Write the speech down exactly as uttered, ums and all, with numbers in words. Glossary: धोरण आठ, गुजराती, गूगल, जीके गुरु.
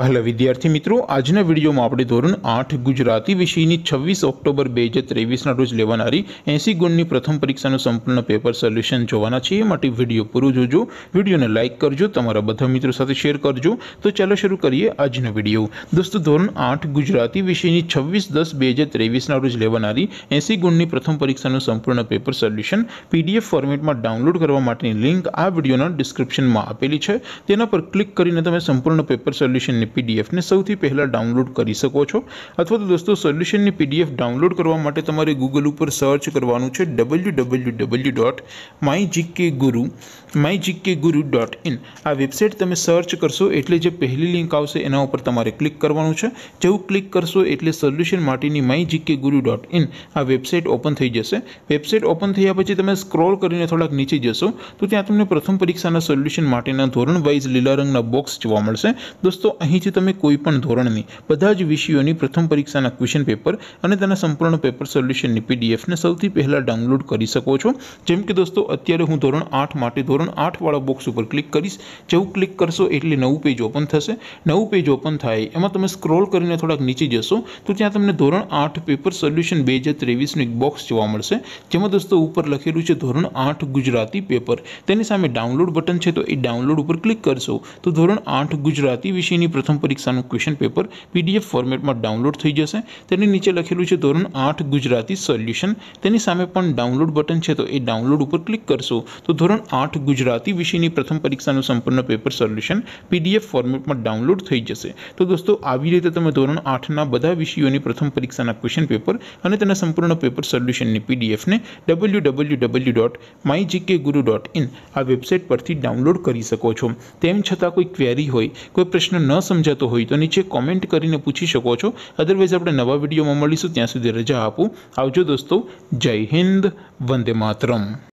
Hello विद्यार्थी मित्रों, आज विडियो में आपणे धोरण आठ गुजराती विषय की छब्बीस ऑक्टोबर बे हज़ार तेवीस रोज लेवानारी अस्सी गुण की प्रथम परीक्षा संपूर्ण पेपर सोल्यूशन जोवाना छे। माटे विडियो पूरो जोजो, विडियो ने लाइक करजो, तमारा बधा मित्रों साथे शेर करजो। तो चलो शुरू करिए आज विडियो। दोस्तों, धोरण आठ गुजराती विषय की छब्बीस दस बे हज़ार तेवीस रोज लेवानारी अस्सी गुण की प्रथम परीक्षा संपूर्ण पेपर सोल्यूशन पीडीएफ फॉर्मेट में डाउनलॉड करवा माटेनी लिंक आ विडियो डिस्क्रिप्शन में आपेली है। तेना पर क्लिक करीने तमे संपूर्ण पेपर सोल्यूशन पीडीएफ ने सौथी पहला डाउनलॉड करी सको छो। अथवा तो दोस्तों, सोल्यूशन ने पीडीएफ डाउनलॉड करवा माटे तमारे गूगल पर सर्च करवानुं छे W W W dot my जीके गुरु my जीके गुरु dot in. आ वेबसाइट तमे सर्च करशो एटले जे पहली लिंक आवशे एना उपर तमारे क्लिक करवानुं छे। जेवुं क्लिक करशो एटले सोल्यूशन माटेनी my जीके गुरु dot in आ वेबसाइट ओपन थई जशे। वेबसाइट ओपन थया पछी तमे स्क्रॉल करीने थोड़ाक नीचे जशो तो त्यां तमने प्रथम परीक्षाना सोल्यूशन माटेना धोरणवाइज लीला रंगना बॉक्स जोवा मळशे। दोस्तों, अहीं जी तमे कोई पण धोरणनी बधा ज विषयोनी प्रथम परीक्षाना क्वेश्चन पेपर अने तेना संपूर्ण पेपर सोल्यूशननी पीडीएफ ने सौथी पहला डाउनलॉड करी सको छो। जेम के दोस्तों, अत्यारे हूँ धोरण आठ माटे धोरण आठ वाला बॉक्स पर क्लिक करीश। जेवुं क्लिक करशो एटले नवुं पेज ओपन थशे। नवुं पेज ओपन थाय एमां तमे स्क्रॉल करीने थोड़ाक नीचे जशो तो त्यां तमने धोरण आठ पेपर सोल्यूशन बे हज़ार तेवीस नो एक बॉक्स जोवा मळशे, जेमां दोस्तों ऊपर लखेलुं छे धोरण आठ गुजराती पेपर। तेनी सामे डाउनलॉड बटन छे तो ए डाउनलॉड पर क्लिक करशो तो धोरण आठ गुजराती विषयनी प्रथम परीक्षानुं क्वेश्चन पेपर पीडीएफ फॉर्मेट में डाउनलॉड थी जैसे। तेनी नीचे लखेलू है धोरण आठ गुजराती सोल्यूशन। तेनी सामे पण डाउनलॉड बटन है तो ये डाउनलॉड पर क्लिक करशो तो धोरण आठ गुजराती विषय की प्रथम परीक्षानुं संपूर्ण पेपर सोल्यूशन पीडीएफ फॉर्मेट में डाउनलॉड थी जैसे। तो दोस्तों, आवी रीते तमे धोरण आठ ना बधा विषयों की प्रथम परीक्षाना क्वेश्चन पेपर अने तेना संपूर्ण पेपर सोल्यूशननी पीडीएफ ने W W W dot my जीके गुरु dot in आ वेबसाइट परथी डाउनलॉड करी सको छो। तेम छतां कोई क्वेरी होय, कोई प्रश्न न समझातो होय तो नीचे कॉमेंट करीने पूछी शको छो। अदरवाइज आपणे नवा विडियो में मळीशुं, त्यां सुधी रजा आपो। आवजो दोस्तों, जय हिंद, वंदे मातरम।